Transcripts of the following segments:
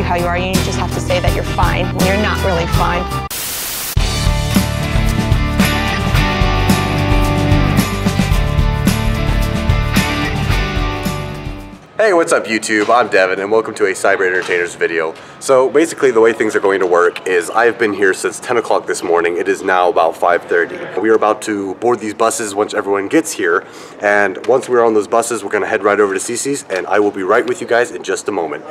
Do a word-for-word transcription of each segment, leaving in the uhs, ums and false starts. you how you are. You just have to say that you're fine when you're not really fine. Hey, what's up YouTube? I'm Devin and welcome to a Cyber Entertainers video. So basically the way things are going to work is I've been here since ten o'clock this morning. It is now about five thirty. We are about to board these buses once everyone gets here. And once we're on those buses, we're gonna head right over to CeCe's and I will be right with you guys in just a moment.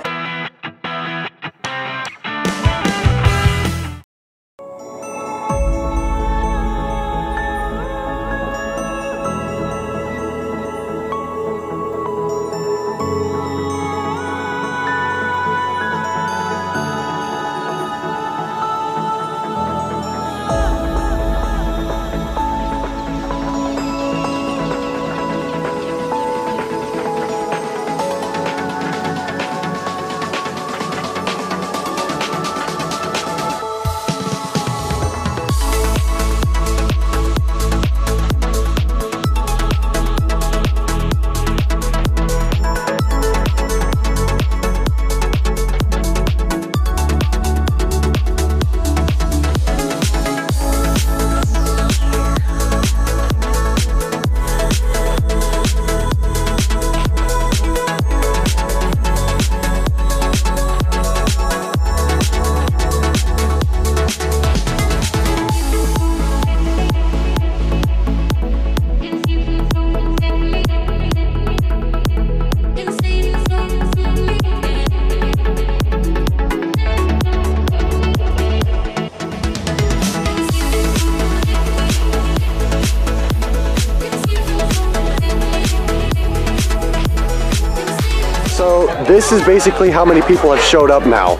So this is basically how many people have showed up now.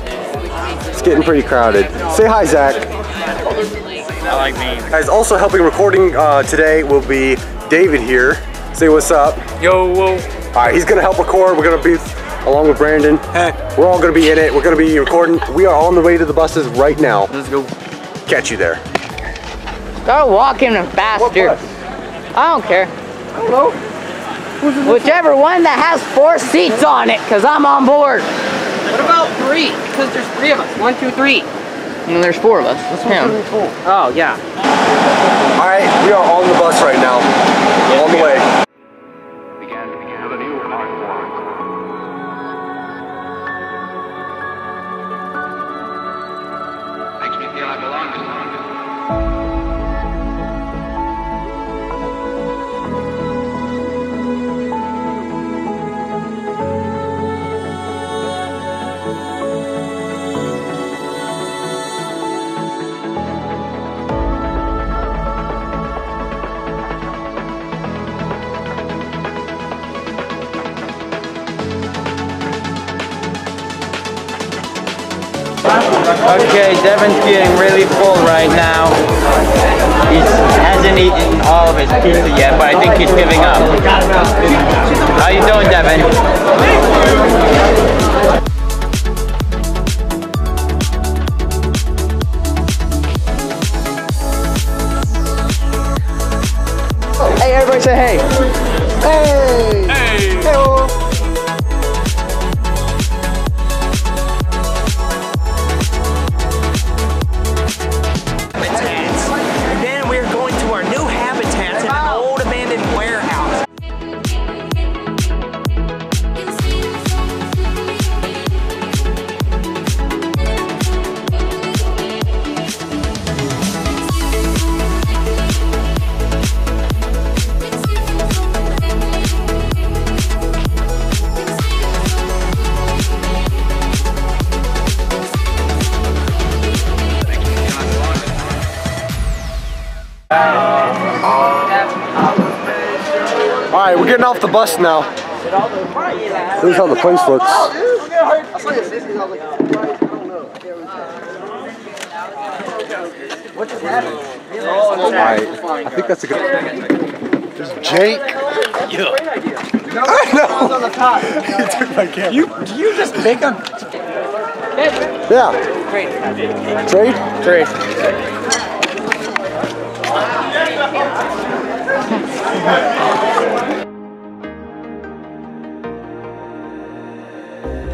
It's getting pretty crowded. Say hi, Zach. I like me. Guys, also helping recording uh, today will be David here. Say what's up. Yo. All right, he's gonna help record. We're gonna be along with Brandon. Hey. We're all gonna be in it. We're gonna be recording. We are on the way to the buses right now. Let's go. Catch you there. Start walking faster. I don't care. I don't know. Whichever one that has four seats on it, because I'm on board. What about three? Because there's three of us. One, two, three. And there's four of us. That's him. Oh, yeah. All right, we are on the bus right now. We're on the way. Makes me feel like I belong. Okay, Devin's getting really full right now. He hasn't eaten all of his pizza yet, but I think he's giving up. How you doing, Devin? Hey, everybody say hey. Hey! Hey! Hey-oh. Alright, we're getting off the bus now. This is how the place looks. Alright, I think that's a good one. There's Jake. Yeah. I know! You, do you just make them? Yeah. Trade? Trade.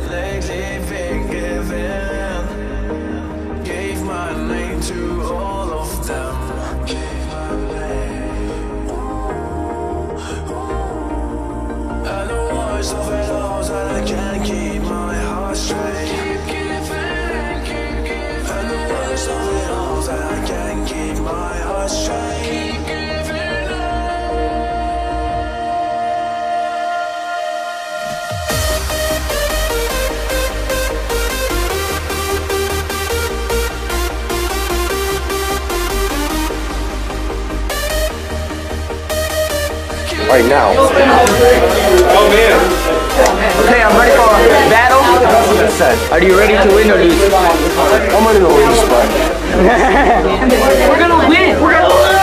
Flex if it gives it. right now. Oh man. Okay, I'm ready for a battle. Are you ready to win or lose? I'm ready to win this fight. We're gonna win. We're gonna win.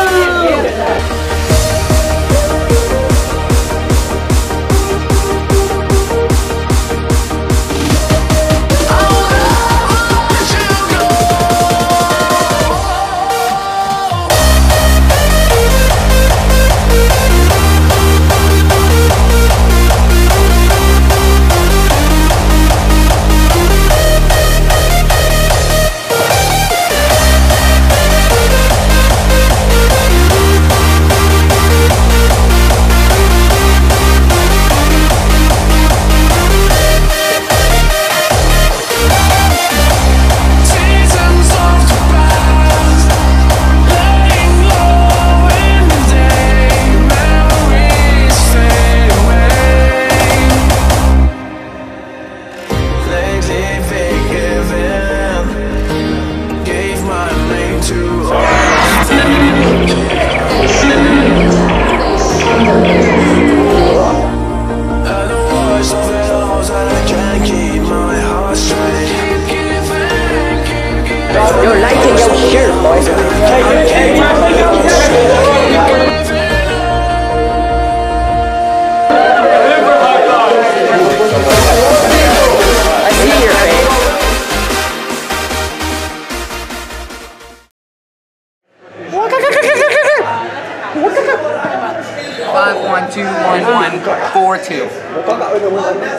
five, one, two, one, one, four, two.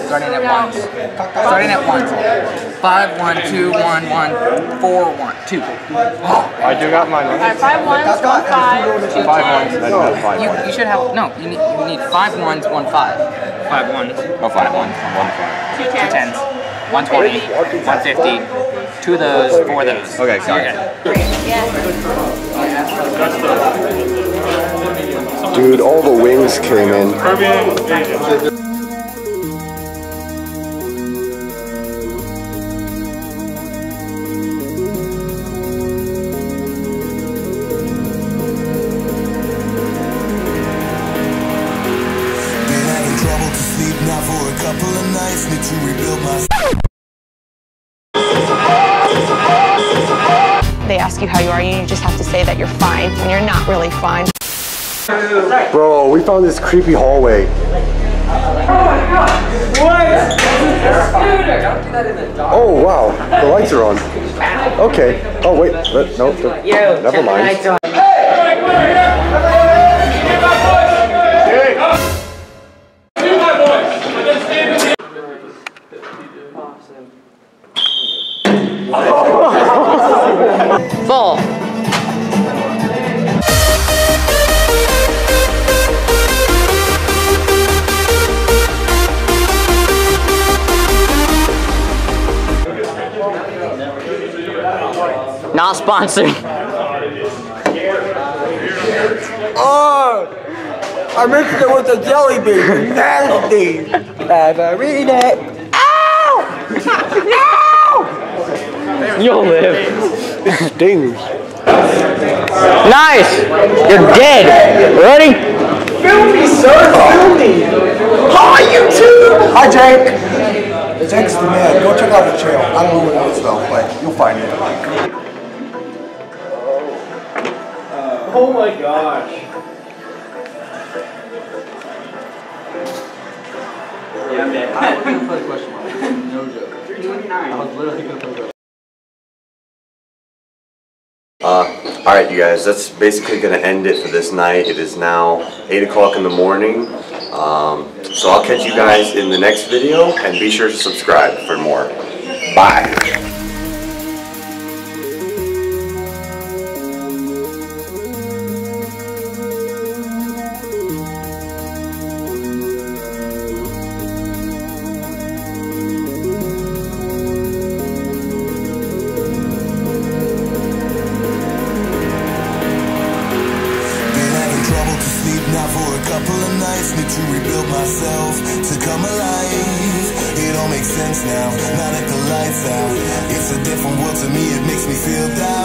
Starting at once. Starting at once. five, one, two, one, one, four, one, two. I do got mine. Alright, five, one, one, five, two, two. five, one, you, you should have, no, you need, you need five ones, one, five. five ones. Oh, five ones, one, five. two tens. one twenty, one fifty. Two of those, four of those. Okay, got it. Yeah. Dude, all the wings came in. They ask you how you are, and you just have to say that you're fine when you're not really fine. Bro, we found this creepy hallway. Oh wow, the lights are on. Okay. Oh wait, no, never mind. Full. Not sponsored. Oh, I mixed it with a jelly bean. Nasty. I've read it. Ow! You'll live. It stings. Nice! You're dead! Ready? Film me, sir! Film me! Hi, YouTube! Hi, Jake! Jake's the man. Go check out the channel. I don't know what it is, though, but you'll find it. Oh my gosh. Yeah, man. I was going to play question mark. No joke. three twenty-nine. I was literally going to play question. Uh, Alright you guys, that's basically going to end it for this night. It is now eight o'clock in the morning, um, so I'll catch you guys in the next video, and be sure to subscribe for more. Bye! Now, now that the lights out, it's a different world to me, it makes me feel down.